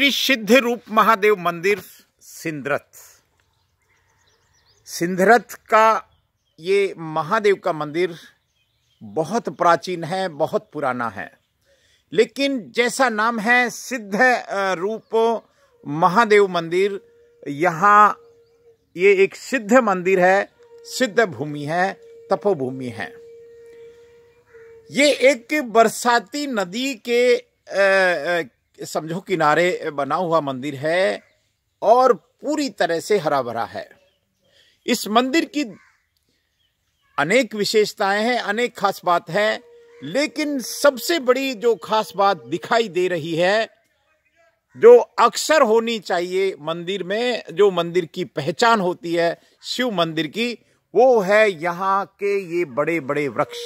श्री सिद्ध रूप महादेव मंदिर सिंदरथ। सिंदरथ का ये महादेव का मंदिर बहुत प्राचीन है, बहुत पुराना है, लेकिन जैसा नाम है सिद्ध रूप महादेव मंदिर, यहाँ ये एक सिद्ध मंदिर है, सिद्ध भूमि है, तपोभूमि है। ये एक बरसाती नदी के समझो किनारे बना हुआ मंदिर है और पूरी तरह से हरा भरा है। इस मंदिर की अनेक विशेषताएं हैं, अनेक खास बात है, लेकिन सबसे बड़ी जो खास बात दिखाई दे रही है, जो अक्सर होनी चाहिए मंदिर में, जो मंदिर की पहचान होती है शिव मंदिर की, वो है यहाँ के ये बड़े बड़े वृक्ष।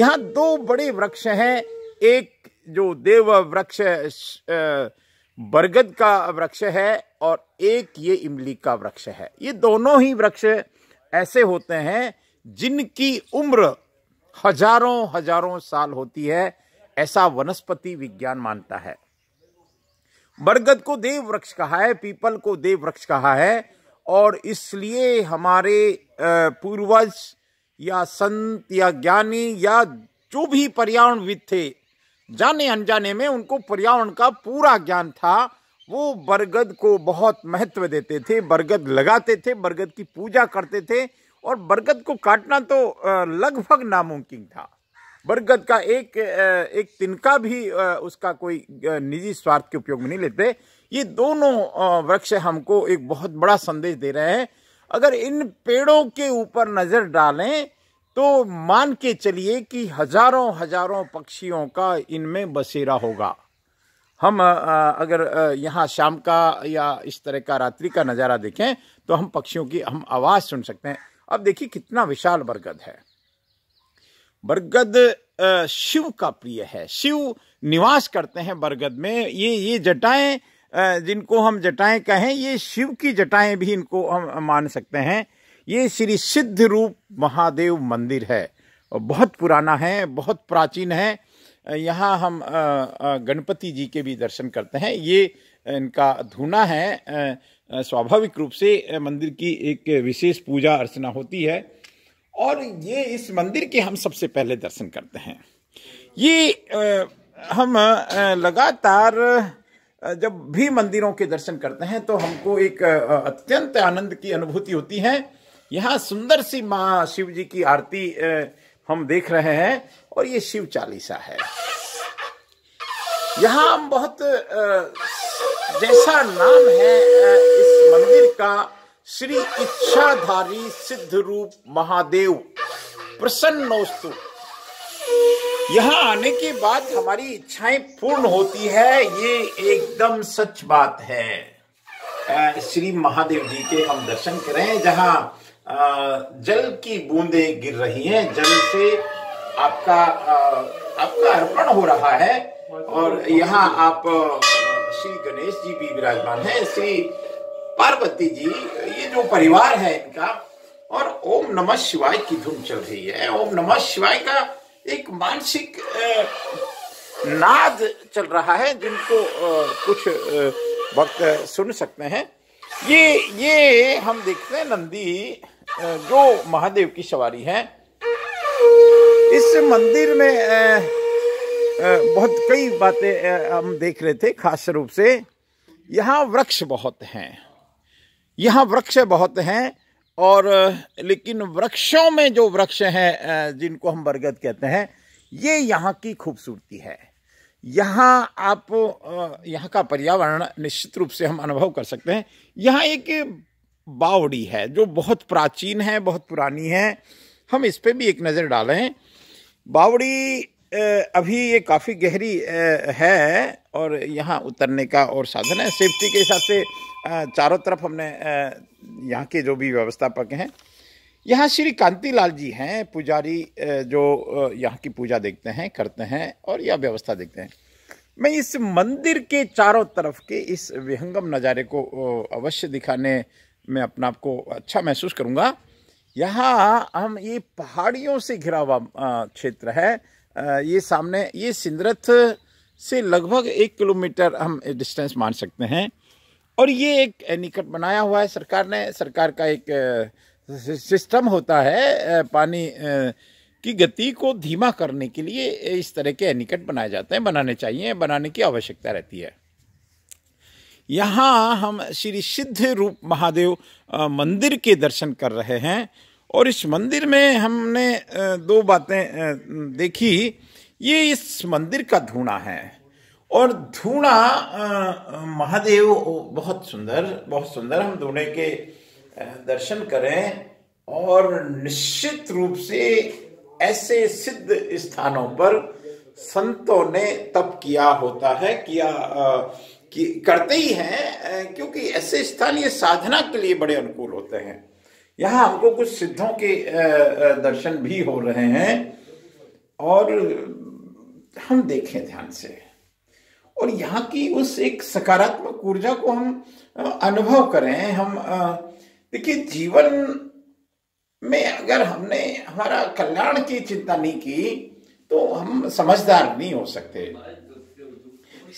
यहाँ दो बड़े वृक्ष हैं, एक जो देव वृक्ष बरगद का वृक्ष है और एक ये इमली का वृक्ष है। ये दोनों ही वृक्ष ऐसे होते हैं जिनकी उम्र हजारों हजारों साल होती है, ऐसा वनस्पति विज्ञान मानता है। बरगद को देव वृक्ष कहा है, पीपल को देव वृक्ष कहा है, और इसलिए हमारे पूर्वज या संत या ज्ञानी या जो भी पर्यावरणविद थे, जाने अनजाने में उनको पर्यावरण का पूरा ज्ञान था, वो बरगद को बहुत महत्व देते थे, बरगद लगाते थे, बरगद की पूजा करते थे, और बरगद को काटना तो लगभग नामुमकिन था। बरगद का एक तिनका भी उसका कोई निजी स्वार्थ के उपयोग में नहीं लेते। ये दोनों वृक्ष हमको एक बहुत बड़ा संदेश दे रहे हैं। अगर इन पेड़ों के ऊपर नजर डालें तो मान के चलिए कि हजारों हजारों पक्षियों का इनमें बसेरा होगा। हम अगर यहाँ शाम का या इस तरह का रात्रि का नज़ारा देखें तो हम पक्षियों की हम आवाज़ सुन सकते हैं। अब देखिए कितना विशाल बरगद है। बरगद शिव का प्रिय है, शिव निवास करते हैं बरगद में। ये जटाएं, जिनको हम जटाएं कहें, ये शिव की जटाएं भी इनको हम मान सकते हैं। ये श्री सिद्ध रूप महादेव मंदिर है, बहुत पुराना है, बहुत प्राचीन है। यहाँ हम गणपति जी के भी दर्शन करते हैं। ये इनका धूना है, स्वाभाविक रूप से मंदिर की एक विशेष पूजा अर्चना होती है, और ये इस मंदिर के हम सबसे पहले दर्शन करते हैं। ये हम लगातार जब भी मंदिरों के दर्शन करते हैं तो हमको एक अत्यंत आनंद की अनुभूति होती है। यहाँ सुंदर सी माँ शिव जी की आरती हम देख रहे हैं, और ये शिव चालीसा है। यहाँ हम बहुत जैसा नाम है इस मंदिर का, श्री इच्छाधारी सिद्ध रूप महादेव प्रसन्नोस्तु। यहाँ आने के बाद हमारी इच्छाएं पूर्ण होती है, ये एकदम सच बात है। श्री महादेव जी के हम दर्शन करें, जहाँ जल की बूंदें गिर रही हैं, जल से आपका अर्पण हो रहा है, और यहाँ आप श्री गणेश जी भी विराजमान हैं, श्री पार्वती जी, ये जो परिवार है इनका, और ओम नमः शिवाय की धूम चल रही है। ओम नमः शिवाय का एक मानसिक नाद चल रहा है, जिनको कुछ भक्त सुन सकते हैं। ये हम देखते हैं नंदी, जो महादेव की सवारी है। इस मंदिर में बहुत कई बातें हम देख रहे थे, खास रूप से यहाँ वृक्ष बहुत हैं, और लेकिन वृक्षों में जो वृक्ष हैं जिनको हम बरगद कहते हैं, ये यहाँ की खूबसूरती है। यहाँ आप यहाँ का पर्यावरण निश्चित रूप से हम अनुभव कर सकते हैं। यहाँ एक बावड़ी है जो बहुत प्राचीन है, बहुत पुरानी है। हम इस पे भी एक नज़र डालें। बावड़ी अभी ये काफ़ी गहरी है, और यहाँ उतरने का और साधन है। सेफ्टी के हिसाब से चारों तरफ हमने यहाँ के जो भी व्यवस्थापक हैं, यहाँ श्री कांतीलाल जी हैं पुजारी, जो यहाँ की पूजा देखते हैं, करते हैं, और यह व्यवस्था देखते हैं। मैं इस मंदिर के चारों तरफ के इस विहंगम नज़ारे को अवश्य दिखाने में अपने आप को अच्छा महसूस करूँगा। यहाँ हम ये पहाड़ियों से घिरा हुआ क्षेत्र है। ये सामने ये सिंदरथ से लगभग 1 किलोमीटर हम डिस्टेंस मान सकते हैं। और ये एक एनीकट बनाया हुआ है सरकार ने। सरकार का एक सिस्टम होता है पानी की गति को धीमा करने के लिए, इस तरह के एनीकट बनाए जाते हैं, बनाने चाहिए, बनाने की आवश्यकता रहती है। यहाँ हम श्री सिद्ध रूप महादेव मंदिर के दर्शन कर रहे हैं और इस मंदिर में हमने दो बातें देखी। ये इस मंदिर का धूना है और धूना महादेव बहुत सुंदर। हम धूने के दर्शन करें और निश्चित रूप से ऐसे सिद्ध स्थानों पर संतों ने तप किया होता है, करते ही हैं, क्योंकि ऐसे स्थान ये साधना के लिए बड़े अनुकूल होते हैं। यहाँ हमको कुछ सिद्धों के दर्शन भी हो रहे हैं और हम देखें ध्यान से, और यहाँ की उस एक सकारात्मक ऊर्जा को हम अनुभव करें। हम देखिए, जीवन में अगर हमने हमारा कल्याण की चिंता नहीं की तो हम समझदार नहीं हो सकते।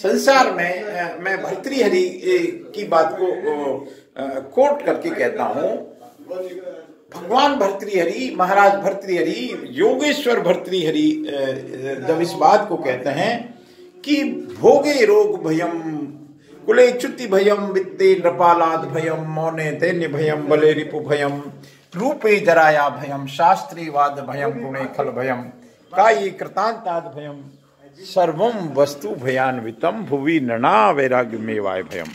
संसार में मैं भर्तृहरि की बात को कोट करके कहता हूँ, भगवान भर्तृहरि, महाराज भर्तृहरि, योगेश्वर भर्तृहरि जब इस बात को कहते हैं कि भोगे रोग भयम कुले चुति भयम वित्ते नृपालाद भयम मौने तैन्य भयम बले रिपु भयम रूपे जराया भयम शास्त्री वाद भयम गुणे खल भयम काये कृतांताद भयम सर्वम वस्तु भयान्वितम भुवि नना वैराग्य मेवाय भयम।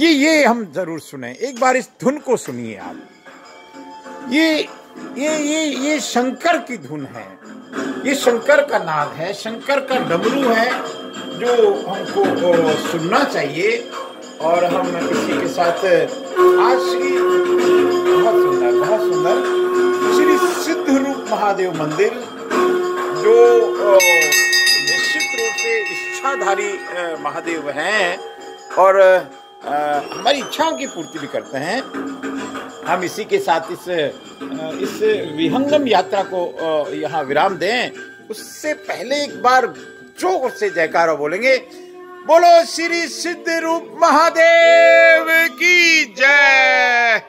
ये हम जरूर सुने, एक बार इस धुन को सुनिए आप। ये शंकर की धुन है, ये शंकर का नाद है, शंकर का डमरू है, जो हमको सुनना चाहिए। और हम इसी के साथ आज श्री बहुत सुंदर श्री सिद्ध रूप महादेव मंदिर, जो निश्चित रूप से इच्छाधारी महादेव हैं और हमारी इच्छाओं की पूर्ति भी करते हैं। हम इसी के साथ इस विहंगम यात्रा को यहाँ विराम दें। उससे पहले एक बार जोर से जयकारा बोलेंगे, बोलो श्री सिद्ध रूप महादेव की जय।